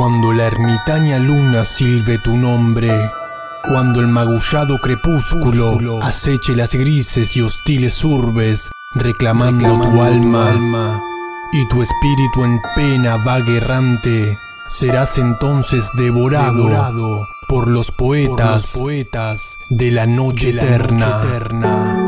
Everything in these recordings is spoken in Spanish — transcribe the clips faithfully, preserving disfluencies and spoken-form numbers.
Cuando la ermitaña luna silbe tu nombre, cuando el magullado crepúsculo aceche las grises y hostiles urbes, reclamando, reclamando tu, alma, tu alma, y tu espíritu en pena vaga errante, serás entonces devorado, devorado por los poetas, por los poetas de la noche de eterna. La noche eterna.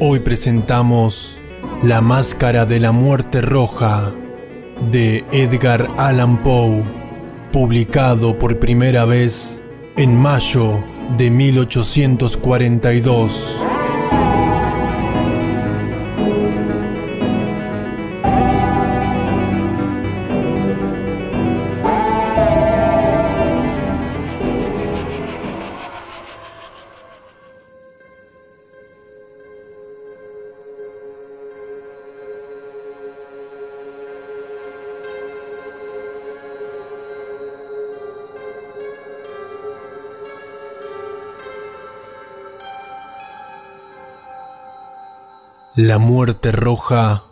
Hoy presentamos La Máscara de la Muerte Roja, de Edgar Allan Poe, publicado por primera vez en mayo de mil ochocientos cuarenta y dos. La muerte roja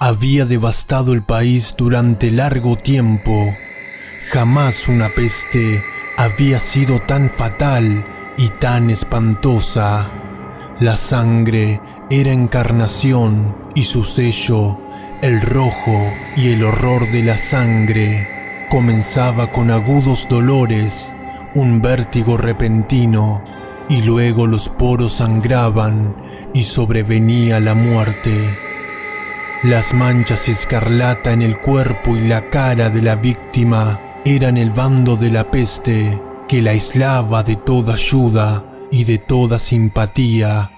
había devastado el país durante largo tiempo. Jamás una peste había sido tan fatal y tan espantosa. La sangre era encarnación y su sello, el rojo y el horror de la sangre, comenzaba con agudos dolores, un vértigo repentino, y luego los poros sangraban y sobrevenía la muerte. Las manchas escarlata en el cuerpo y la cara de la víctima eran el bando de la peste que la aislaba de toda ayuda y de toda simpatía.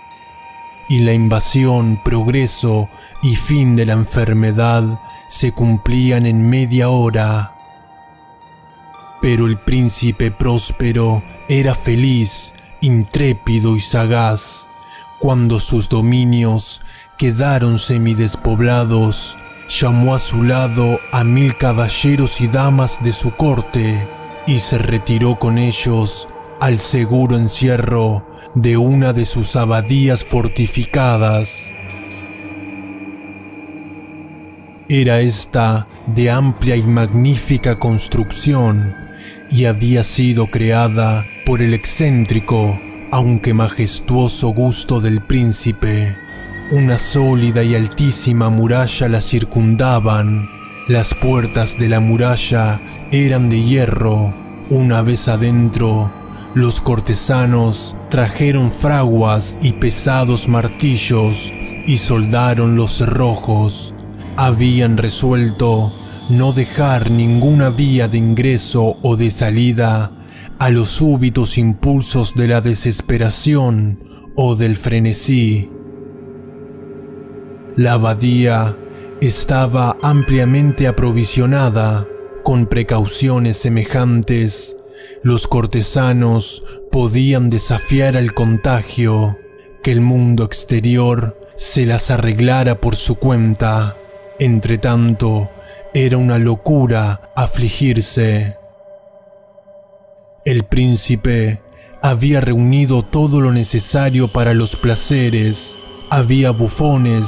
Y la invasión, progreso y fin de la enfermedad se cumplían en media hora. Pero el príncipe Próspero era feliz, intrépido y sagaz, cuando sus dominios quedaron semidespoblados, llamó a su lado a mil caballeros y damas de su corte y se retiró con ellos al seguro encierro de una de sus abadías fortificadas. Era esta de amplia y magnífica construcción y había sido creada por el excéntrico, aunque majestuoso gusto del príncipe. Una sólida y altísima muralla la circundaban. Las puertas de la muralla eran de hierro. Una vez adentro, los cortesanos trajeron fraguas y pesados martillos y soldaron los cerrojos. Habían resuelto no dejar ninguna vía de ingreso o de salida a los súbitos impulsos de la desesperación o del frenesí. La abadía estaba ampliamente aprovisionada. Con precauciones semejantes, los cortesanos podían desafiar al contagio, que el mundo exterior se las arreglara por su cuenta. Entretanto, era una locura afligirse. El príncipe había reunido todo lo necesario para los placeres. Había bufones,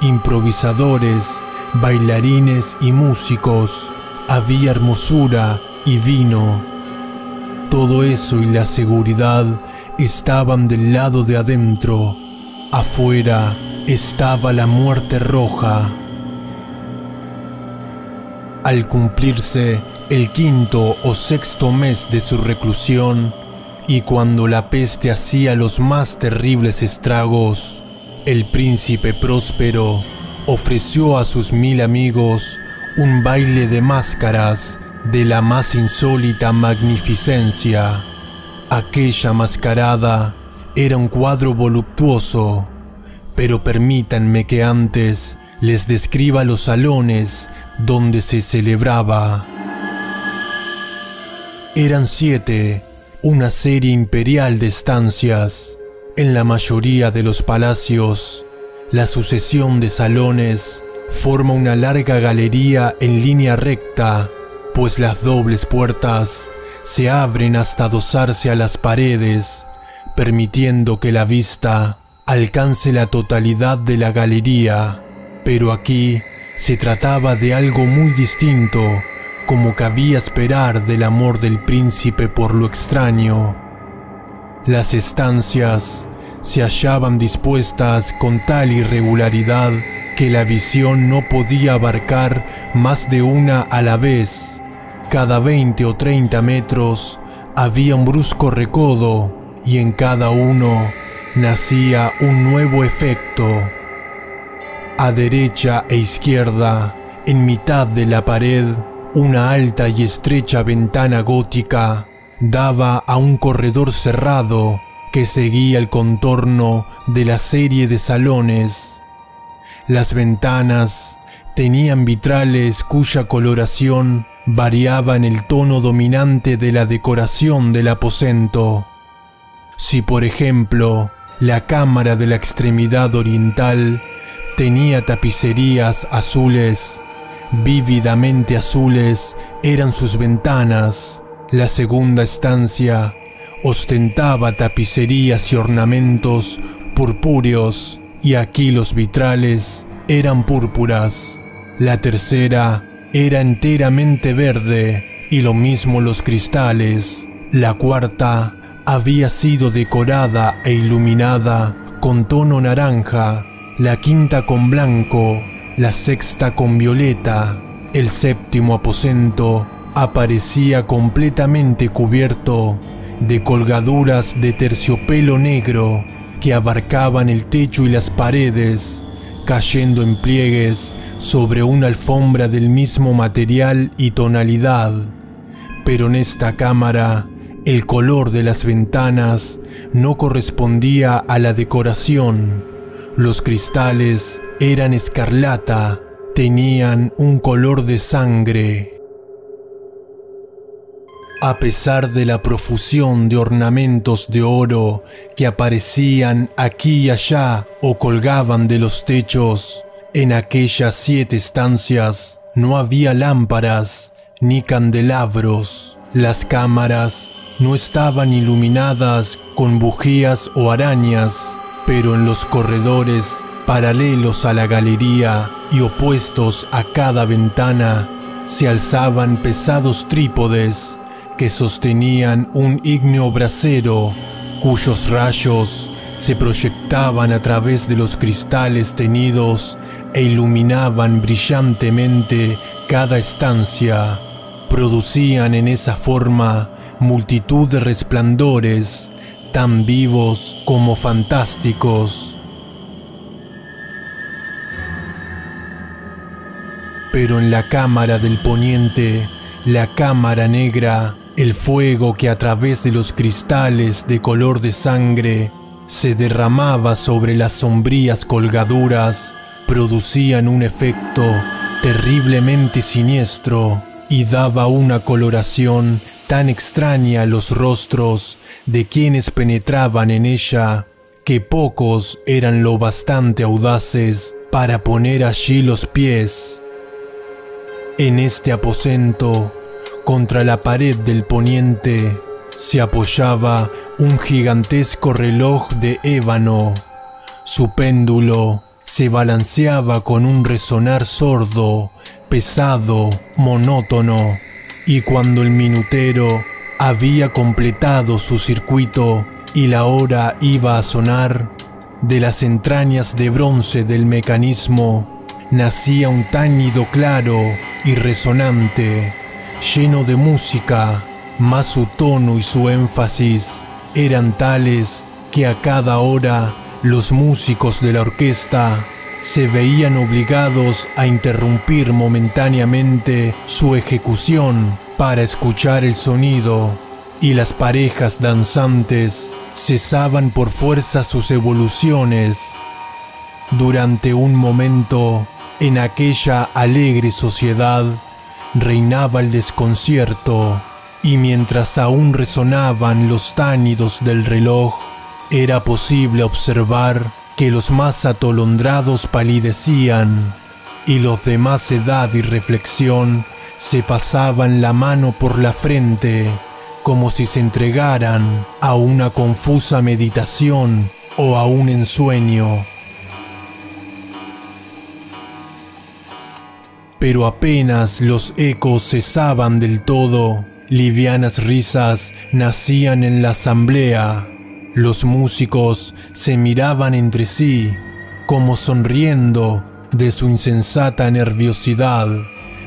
improvisadores, bailarines y músicos. Había hermosura y vino. Todo eso y la seguridad estaban del lado de adentro. Afuera estaba la muerte roja. Al cumplirse el quinto o sexto mes de su reclusión, y cuando la peste hacía los más terribles estragos, el príncipe Próspero ofreció a sus mil amigos un baile de máscaras de la más insólita magnificencia. Aquella mascarada era un cuadro voluptuoso, pero permítanme que antes les describa los salones donde se celebraba. Eran siete, una serie imperial de estancias. En la mayoría de los palacios, la sucesión de salones forma una larga galería en línea recta, pues las dobles puertas se abren hasta adosarse a las paredes, permitiendo que la vista alcance la totalidad de la galería. Pero aquí se trataba de algo muy distinto, como cabía esperar del amor del príncipe por lo extraño. Las estancias se hallaban dispuestas con tal irregularidad que la visión no podía abarcar más de una a la vez. Cada veinte o treinta metros había un brusco recodo y en cada uno nacía un nuevo efecto. A derecha e izquierda, en mitad de la pared, una alta y estrecha ventana gótica daba a un corredor cerrado que seguía el contorno de la serie de salones. Las ventanas tenían vitrales cuya coloración variaba en el tono dominante de la decoración del aposento. Si, por ejemplo, la cámara de la extremidad oriental tenía tapicerías azules, vívidamente azules eran sus ventanas. La segunda estancia ostentaba tapicerías y ornamentos purpúreos, y aquí los vitrales eran púrpuras. La tercera era enteramente verde, y lo mismo los cristales. La cuarta había sido decorada e iluminada con tono naranja, la quinta con blanco, la sexta con violeta. El séptimo aposento aparecía completamente cubierto de colgaduras de terciopelo negro que abarcaban el techo y las paredes, cayendo en pliegues sobre una alfombra del mismo material y tonalidad. Pero en esta cámara, el color de las ventanas no correspondía a la decoración. Los cristales eran escarlata, tenían un color de sangre. A pesar de la profusión de ornamentos de oro que aparecían aquí y allá o colgaban de los techos, en aquellas siete estancias no había lámparas ni candelabros. Las cámaras no estaban iluminadas con bujías o arañas, pero en los corredores paralelos a la galería y opuestos a cada ventana se alzaban pesados trípodes que sostenían un ígneo brasero, cuyos rayos se proyectaban a través de los cristales teñidos e iluminaban brillantemente cada estancia. Producían en esa forma multitud de resplandores, tan vivos como fantásticos. Pero en la cámara del poniente, la cámara negra, el fuego que a través de los cristales de color de sangre se derramaba sobre las sombrías colgaduras, producían un efecto terriblemente siniestro y daba una coloración tan extraña a los rostros de quienes penetraban en ella, que pocos eran lo bastante audaces para poner allí los pies. En este aposento, contra la pared del poniente, se apoyaba un gigantesco reloj de ébano. Su péndulo se balanceaba con un resonar sordo, pesado, monótono, y cuando el minutero había completado su circuito y la hora iba a sonar, de las entrañas de bronce del mecanismo nacía un tañido claro y resonante, lleno de música, mas su tono y su énfasis eran tales que a cada hora los músicos de la orquesta se veían obligados a interrumpir momentáneamente su ejecución para escuchar el sonido, y las parejas danzantes cesaban por fuerza sus evoluciones. Durante un momento, en aquella alegre sociedad reinaba el desconcierto, y mientras aún resonaban los tánidos del reloj, era posible observar que los más atolondrados palidecían, y los de más edad y reflexión se pasaban la mano por la frente, como si se entregaran a una confusa meditación o a un ensueño. Pero apenas los ecos cesaban del todo, livianas risas nacían en la asamblea. Los músicos se miraban entre sí, como sonriendo de su insensata nerviosidad,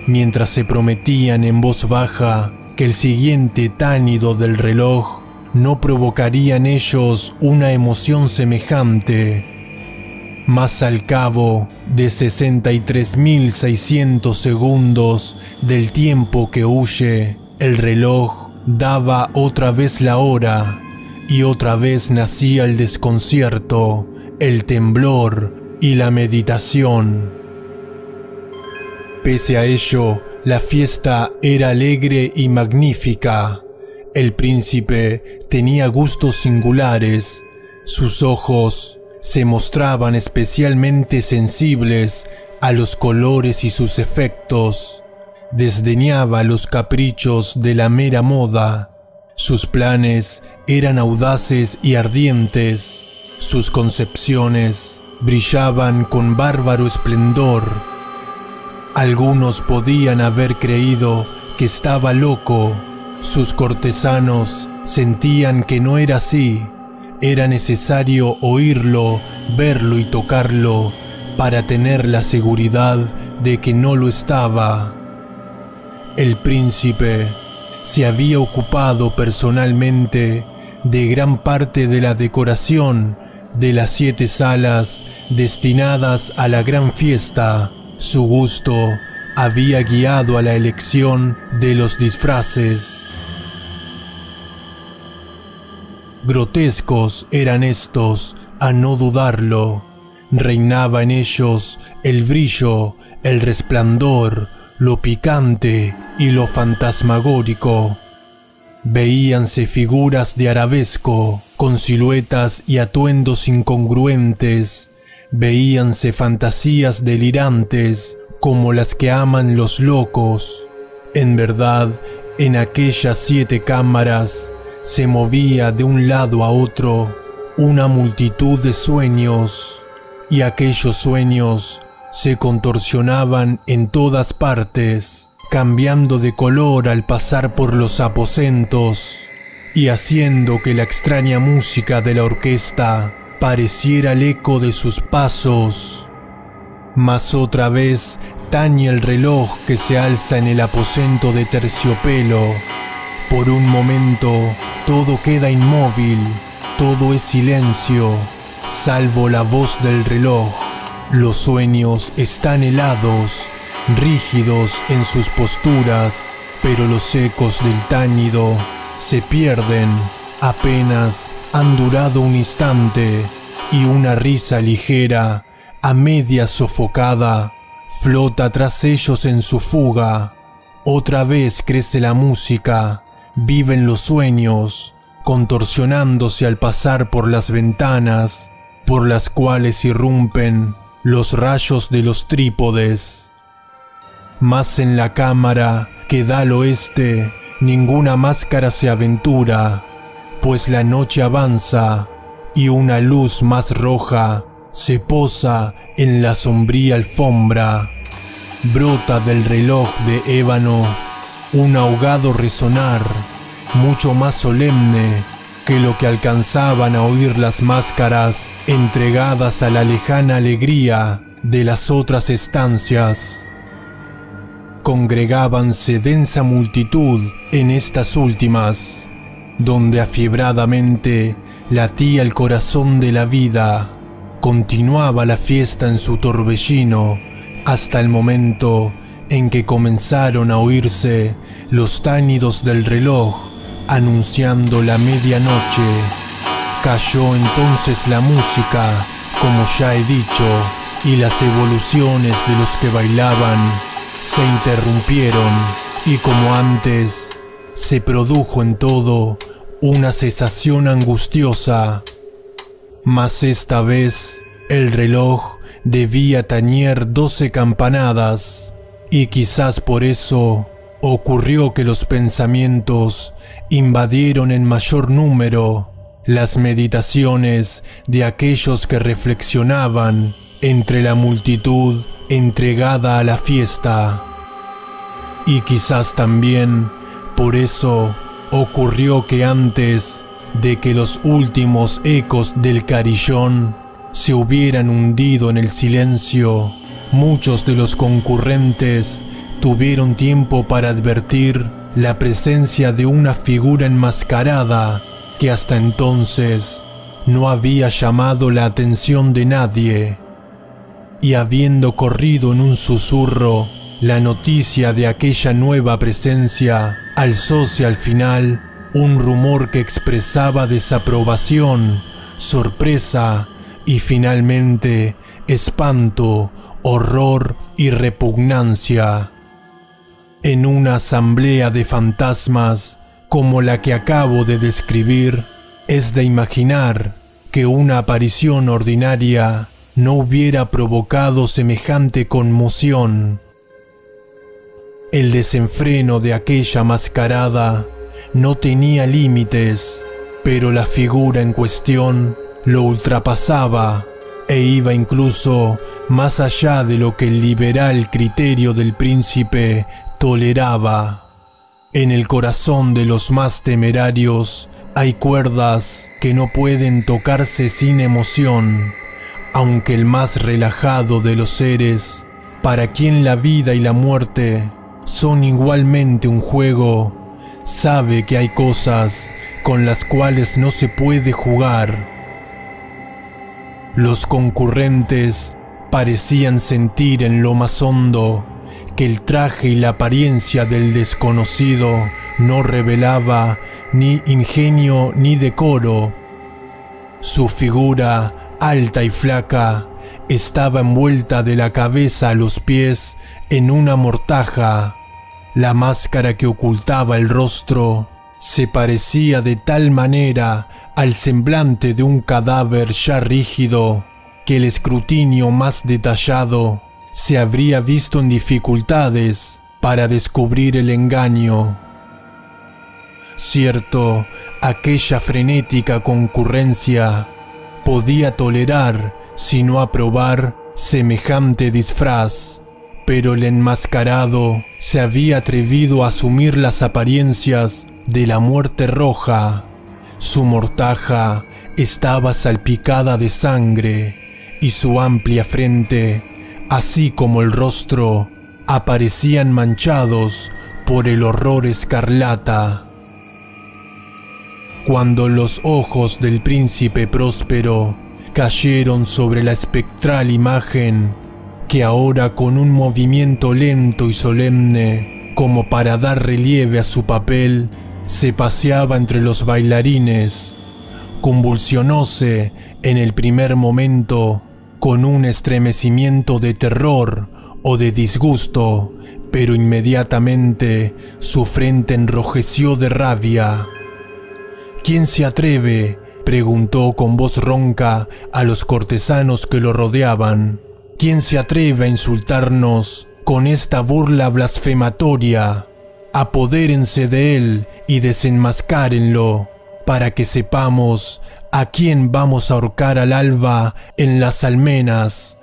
mientras se prometían en voz baja que el siguiente tánido del reloj no provocaría en ellos una emoción semejante. Mas al cabo de sesenta y tres mil seiscientos segundos del tiempo que huye, el reloj daba otra vez la hora, y otra vez nacía el desconcierto, el temblor y la meditación. Pese a ello, la fiesta era alegre y magnífica. El príncipe tenía gustos singulares, sus ojos se mostraban especialmente sensibles a los colores y sus efectos. Desdeñaba los caprichos de la mera moda. Sus planes eran audaces y ardientes. Sus concepciones brillaban con bárbaro esplendor. Algunos podían haber creído que estaba loco. Sus cortesanos sentían que no era así. Era necesario oírlo, verlo y tocarlo para tener la seguridad de que no lo estaba. El príncipe se había ocupado personalmente de gran parte de la decoración de las siete salas destinadas a la gran fiesta. Su gusto había guiado a la elección de los disfraces. Grotescos eran estos, a no dudarlo. Reinaba en ellos el brillo, el resplandor, lo picante y lo fantasmagórico. Veíanse figuras de arabesco, con siluetas y atuendos incongruentes. Veíanse fantasías delirantes, como las que aman los locos. En verdad, en aquellas siete cámaras se movía de un lado a otro una multitud de sueños, y aquellos sueños se contorsionaban en todas partes, cambiando de color al pasar por los aposentos y haciendo que la extraña música de la orquesta pareciera el eco de sus pasos. Mas otra vez tañe el reloj que se alza en el aposento de terciopelo. Por un momento todo queda inmóvil, todo es silencio, salvo la voz del reloj. Los sueños están helados, rígidos en sus posturas, pero los ecos del táñido se pierden. Apenas han durado un instante, y una risa ligera, a media sofocada, flota tras ellos en su fuga. Otra vez crece la música. Viven los sueños, contorsionándose al pasar por las ventanas, por las cuales irrumpen los rayos de los trípodes. Mas en la cámara que da al oeste, ninguna máscara se aventura, pues la noche avanza y una luz más roja se posa en la sombría alfombra. Brota del reloj de ébano un ahogado resonar, mucho más solemne que lo que alcanzaban a oír las máscaras entregadas a la lejana alegría de las otras estancias. Congregábanse densa multitud en estas últimas, donde afiebradamente latía el corazón de la vida. Continuaba la fiesta en su torbellino hasta el momento en que comenzaron a oírse los tánidos del reloj anunciando la medianoche. Cayó entonces la música, como ya he dicho, y las evoluciones de los que bailaban se interrumpieron, y como antes, se produjo en todo una cesación angustiosa. Mas esta vez el reloj debía tañer doce campanadas, y quizás por eso ocurrió que los pensamientos invadieron en mayor número las meditaciones de aquellos que reflexionaban entre la multitud entregada a la fiesta. Y quizás también por eso ocurrió que antes de que los últimos ecos del carillón se hubieran hundido en el silencio, muchos de los concurrentes tuvieron tiempo para advertir la presencia de una figura enmascarada que hasta entonces no había llamado la atención de nadie. Y habiendo corrido en un susurro la noticia de aquella nueva presencia, alzóse al final un rumor que expresaba desaprobación, sorpresa y finalmente espanto, horror y repugnancia. En una asamblea de fantasmas como la que acabo de describir, es de imaginar que una aparición ordinaria no hubiera provocado semejante conmoción. El desenfreno de aquella mascarada no tenía límites, pero la figura en cuestión lo ultrapasaba e iba incluso más allá de lo que el liberal criterio del príncipe toleraba. En el corazón de los más temerarios hay cuerdas que no pueden tocarse sin emoción, aunque el más relajado de los seres, para quien la vida y la muerte son igualmente un juego, sabe que hay cosas con las cuales no se puede jugar. Los concurrentes parecían sentir en lo más hondo que el traje y la apariencia del desconocido no revelaba ni ingenio ni decoro. Su figura, alta y flaca, estaba envuelta de la cabeza a los pies en una mortaja. La máscara que ocultaba el rostro se parecía de tal manera al semblante de un cadáver ya rígido que el escrutinio más detallado se habría visto en dificultades para descubrir el engaño. Cierto, aquella frenética concurrencia podía tolerar, si no aprobar, semejante disfraz, pero el enmascarado se había atrevido a asumir las apariencias de la muerte roja. Su mortaja estaba salpicada de sangre y su amplia frente, así como el rostro, aparecían manchados por el horror escarlata. Cuando los ojos del príncipe Próspero cayeron sobre la espectral imagen, que ahora con un movimiento lento y solemne, como para dar relieve a su papel, se paseaba entre los bailarines, convulsionóse en el primer momento con un estremecimiento de terror o de disgusto, pero inmediatamente su frente enrojeció de rabia. ¿Quién se atreve?, preguntó con voz ronca a los cortesanos que lo rodeaban. ¿Quién se atreve a insultarnos con esta burla blasfematoria? Apodérense de él y desenmascárenlo, para que sepamos a quién vamos a ahorcar al alba en las almenas.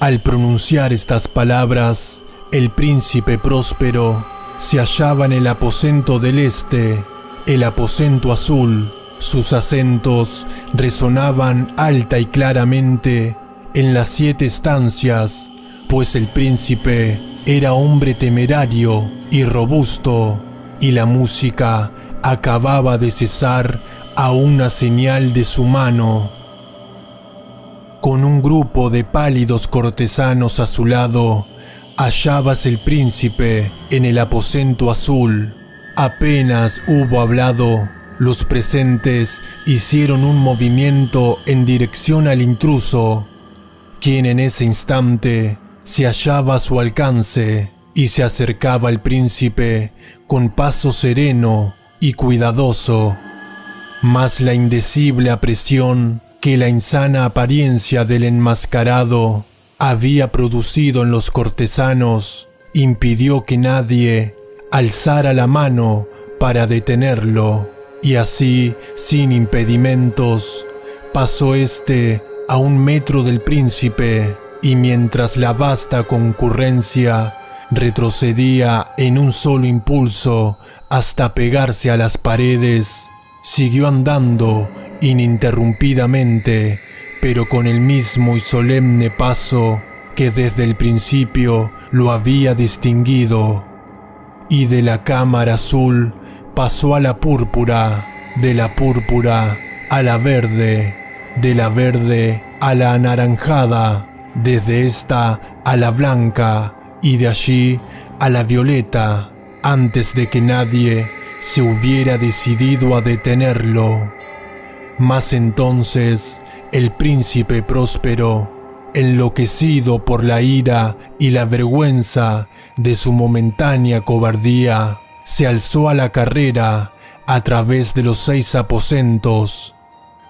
Al pronunciar estas palabras, el príncipe Próspero se hallaba en el aposento del este, el aposento azul. Sus acentos resonaban alta y claramente en las siete estancias, pues el príncipe era hombre temerario y robusto, y la música acababa de cesar a una señal de su mano. Con un grupo de pálidos cortesanos a su lado, hallábase el príncipe en el aposento azul. Apenas hubo hablado, los presentes hicieron un movimiento en dirección al intruso, quien en ese instante se hallaba a su alcance. y se acercaba al príncipe con paso sereno y cuidadoso, mas la indecible apresión que la insana apariencia del enmascarado había producido en los cortesanos impidió que nadie alzara la mano para detenerlo, y así, sin impedimentos, pasó éste a un metro del príncipe, y mientras la vasta concurrencia retrocedía en un solo impulso hasta pegarse a las paredes, siguió andando ininterrumpidamente, pero con el mismo y solemne paso que desde el principio lo había distinguido, y de la cámara azul pasó a la púrpura, de la púrpura a la verde, de la verde a la anaranjada, desde esta a la blanca, y de allí a la violeta, antes de que nadie se hubiera decidido a detenerlo. Mas entonces el príncipe Próspero, enloquecido por la ira y la vergüenza de su momentánea cobardía, se alzó a la carrera a través de los seis aposentos,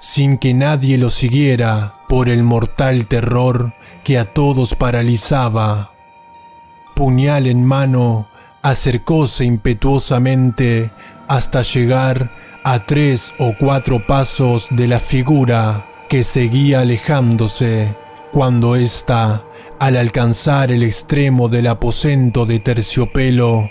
sin que nadie lo siguiera por el mortal terror que a todos paralizaba. Puñal en mano, acercóse impetuosamente hasta llegar a tres o cuatro pasos de la figura que seguía alejándose, cuando ésta, al alcanzar el extremo del aposento de terciopelo,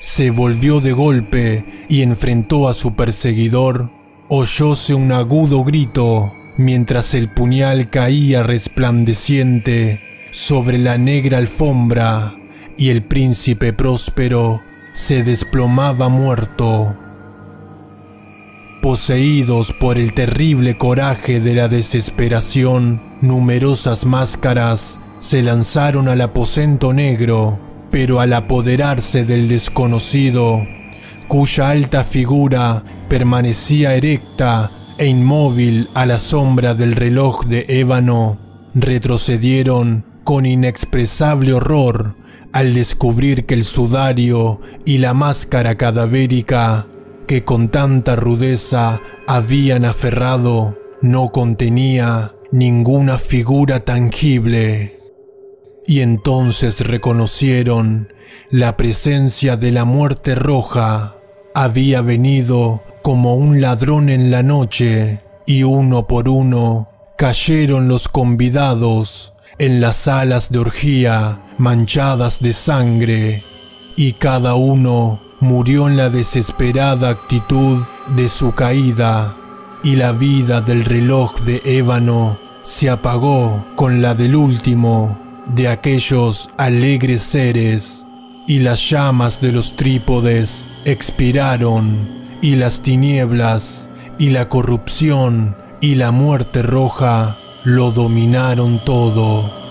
se volvió de golpe y enfrentó a su perseguidor. Oyóse un agudo grito mientras el puñal caía resplandeciente sobre la negra alfombra, y el príncipe Próspero se desplomaba muerto. Poseídos por el terrible coraje de la desesperación, numerosas máscaras se lanzaron al aposento negro, pero al apoderarse del desconocido, cuya alta figura permanecía erecta e inmóvil a la sombra del reloj de ébano, retrocedieron con inexpresable horror al descubrir que el sudario y la máscara cadavérica que con tanta rudeza habían aferrado no contenía ninguna figura tangible, y entonces reconocieron la presencia de la Muerte Roja. Había venido como un ladrón en la noche, y uno por uno cayeron los convidados en las salas de orgía manchadas de sangre, y cada uno murió en la desesperada actitud de su caída, y la vida del reloj de ébano se apagó con la del último de aquellos alegres seres, y las llamas de los trípodes expiraron, y las tinieblas, y la corrupción, y la Muerte Roja lo dominaron todo.